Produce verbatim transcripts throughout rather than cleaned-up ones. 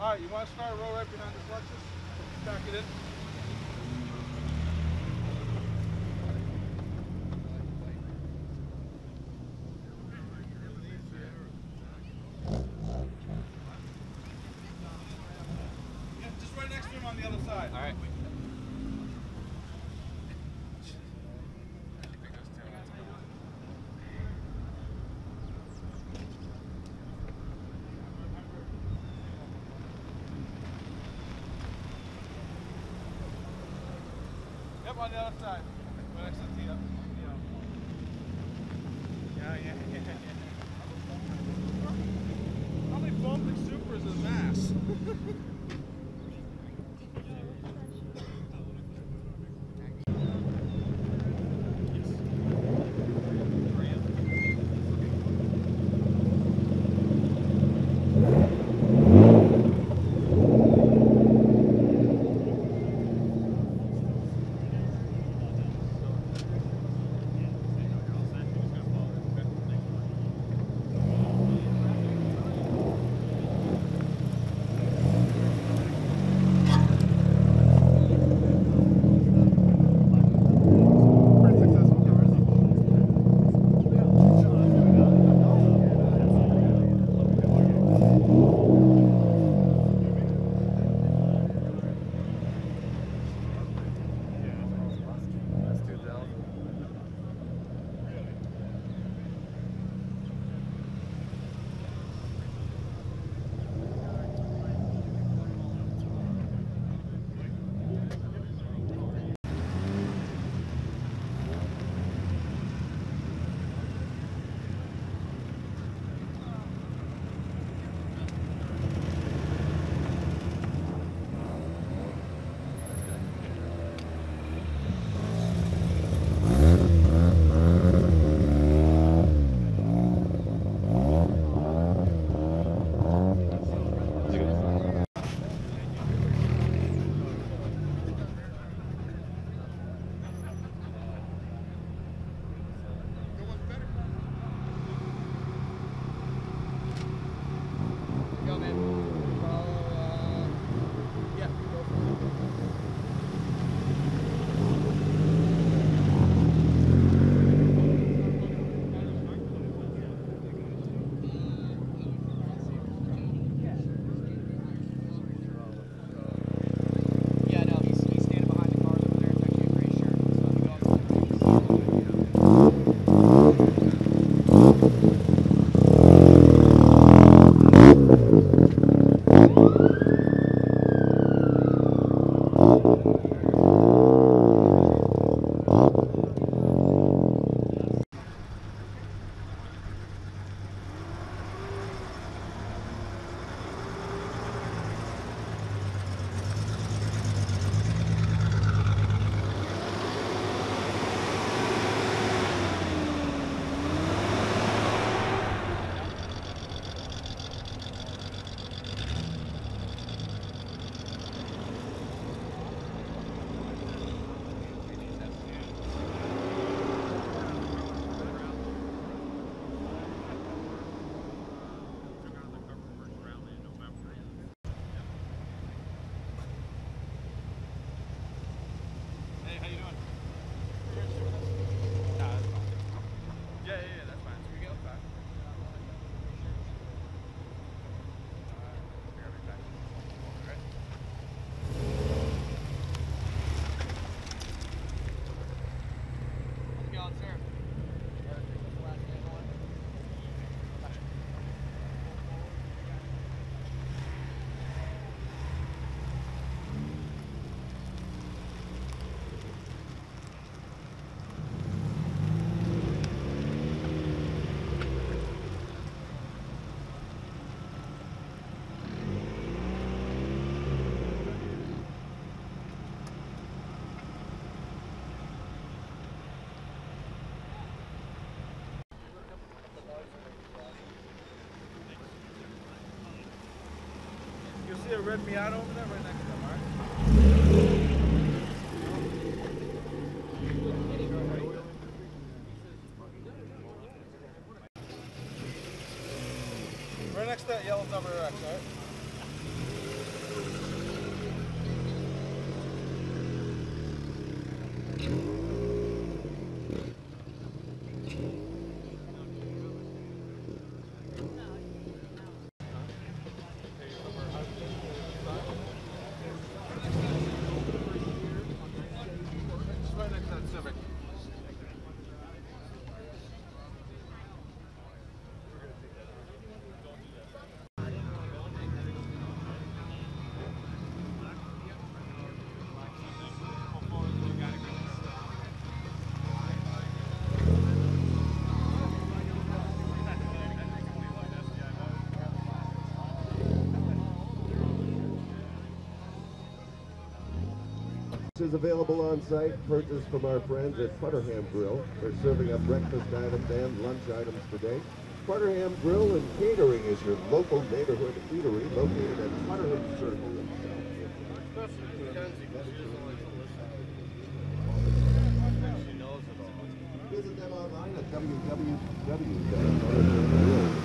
All right, you want to start roll right behind this Lexus? Back it in. Yeah, just right next to him on the other side. All right. Yep, on the other side. Right next to the T up. Yeah, yeah, yeah, yeah. How many bumping supers in mass? See a red Miata over there right next to them, all right? Right next to that yellow number X, all right? Is available on site, purchased from our friends at Putterham Grill. They're serving up breakfast items and lunch items today. Putterham Grill and Catering is your local neighborhood eatery located at Putterham Circle in South Hampton. Visit them online at w w w dot putterham grill dot com.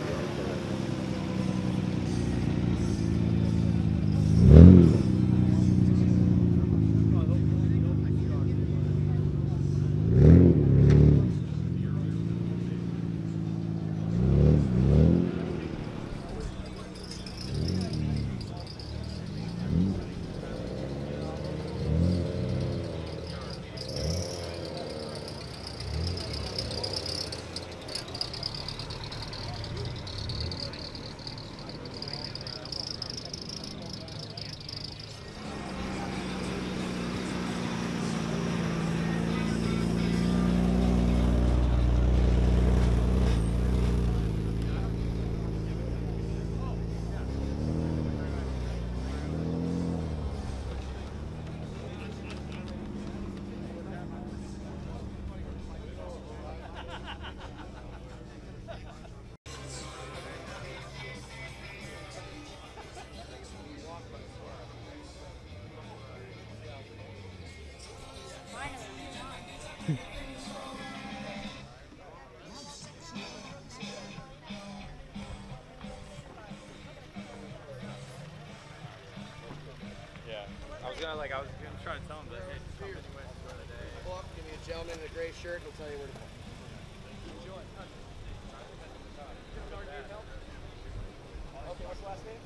Like I was gonna try to tell him, but hey, just come anyway for the day. Walk, give me a gentleman in a gray shirt, and he'll tell you where to go. Enjoy. Okay, what's the last name?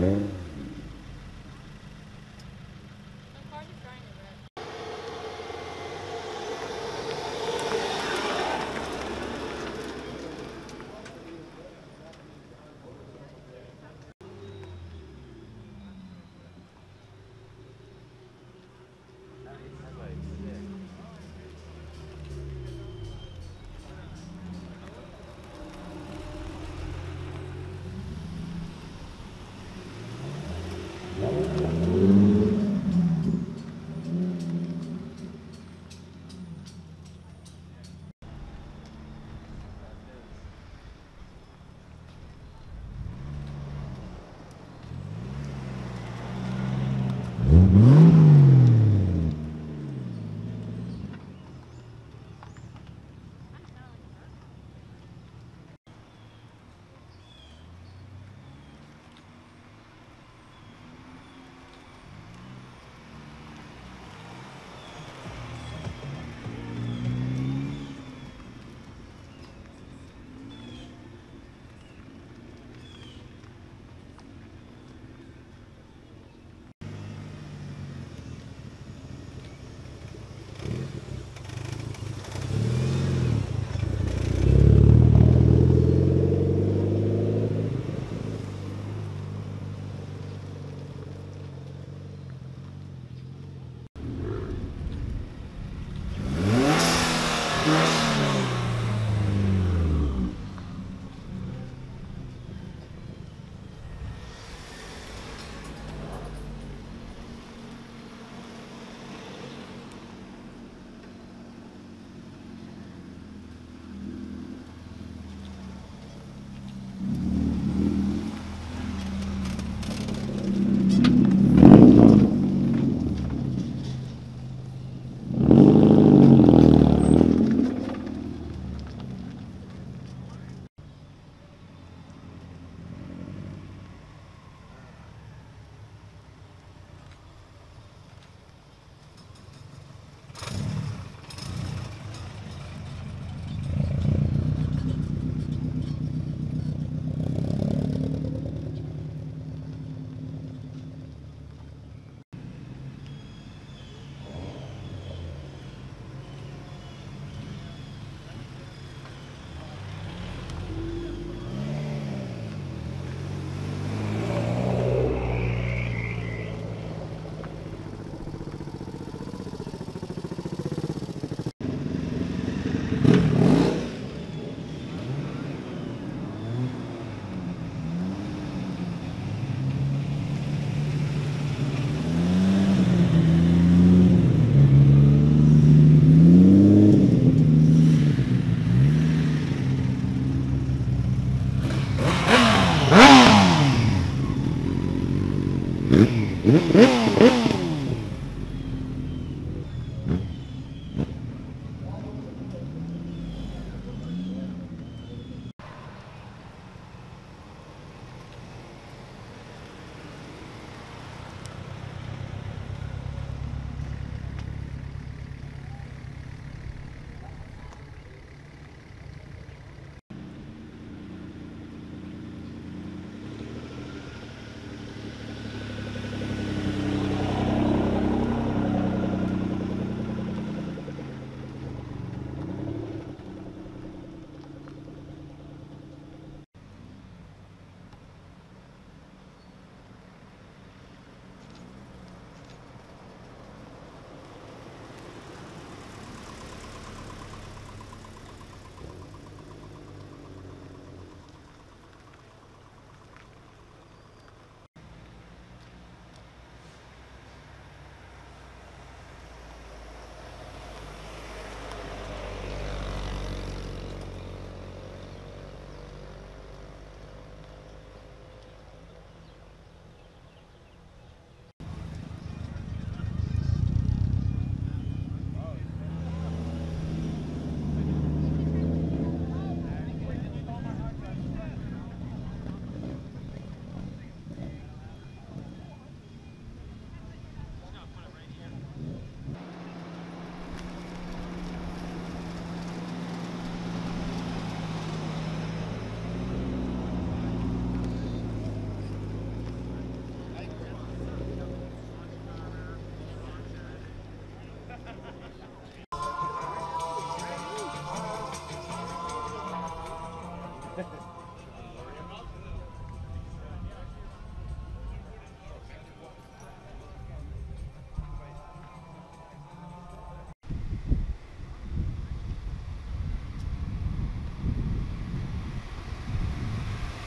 man.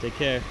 Take care.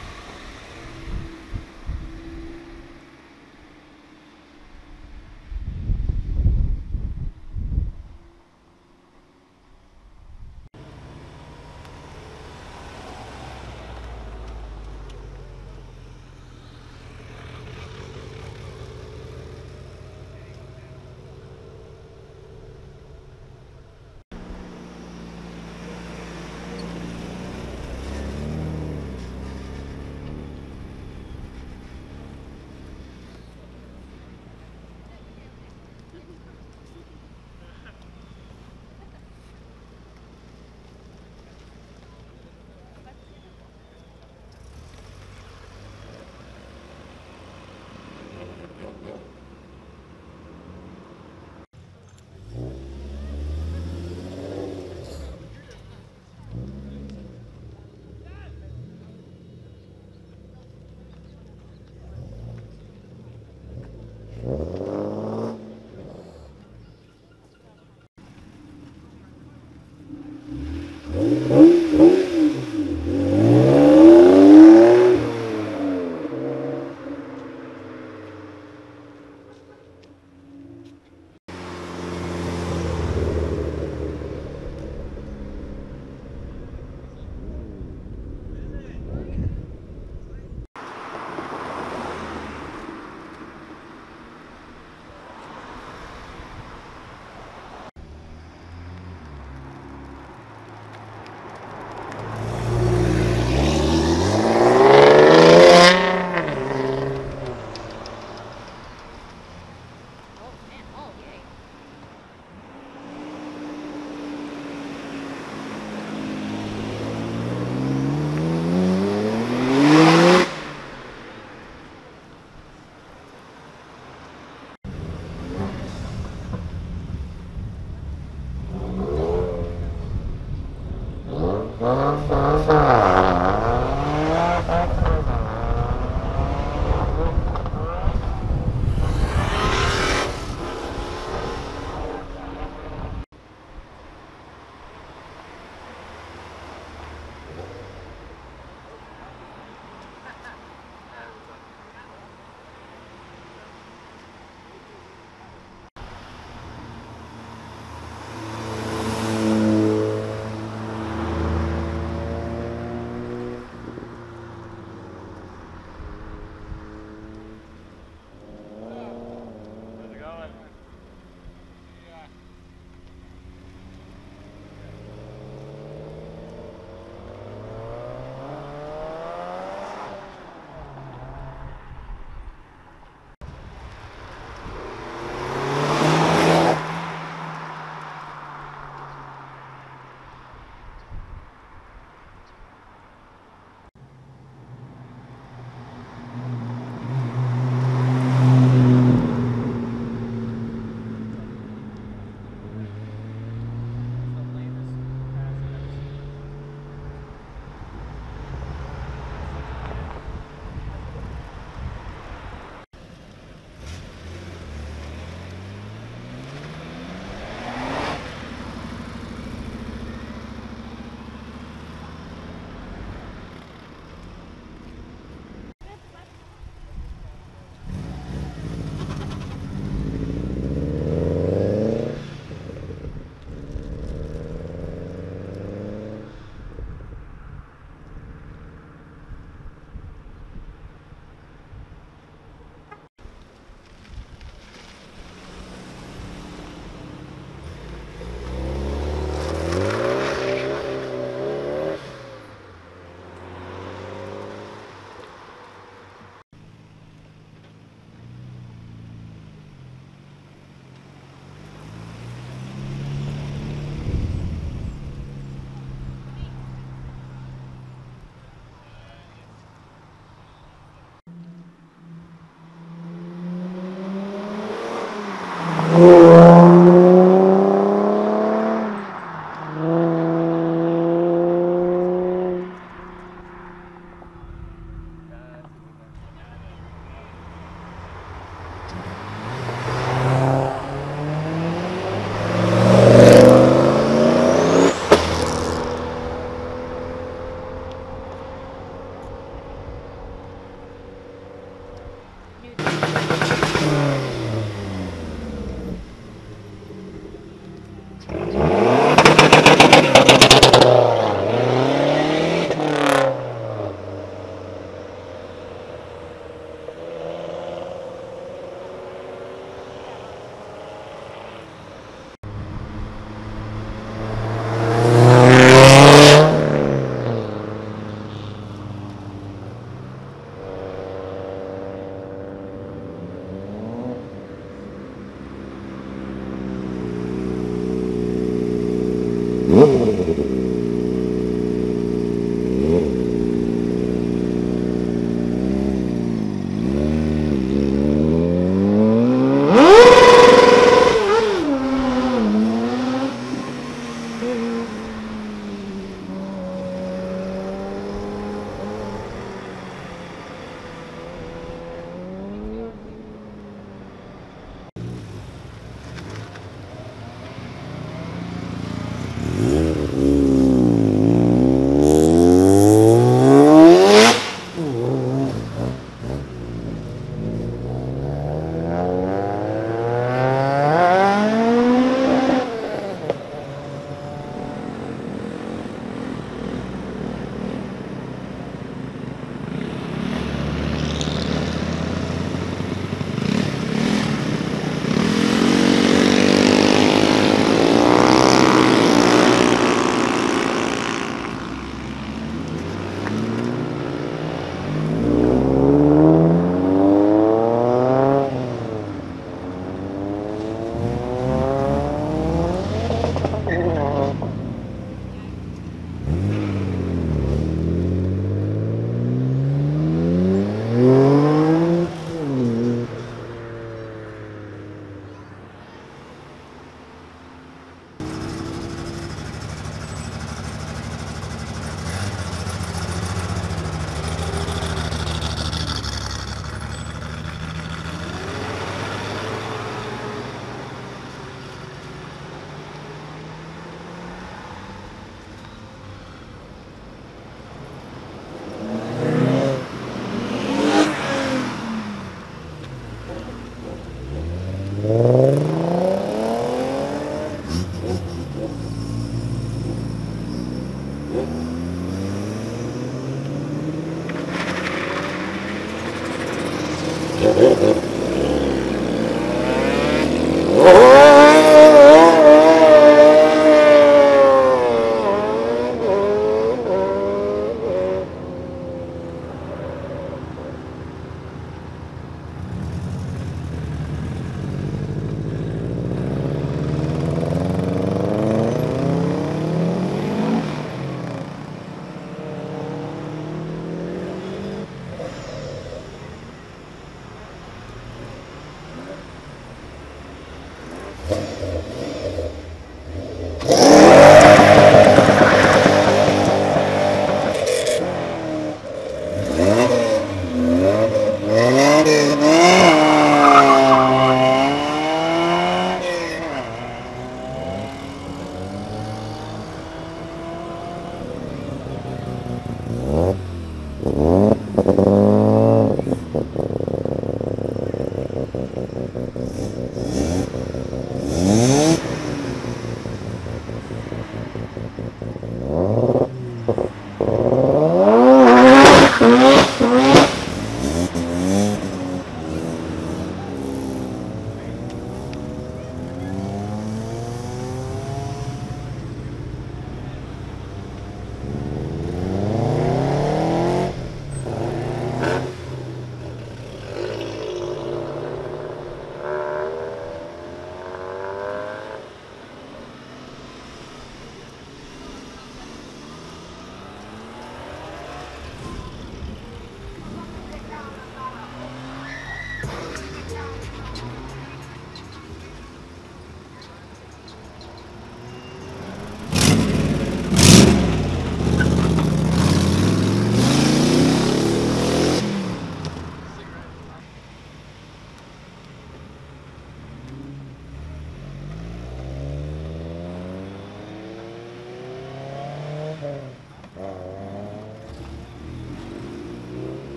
No,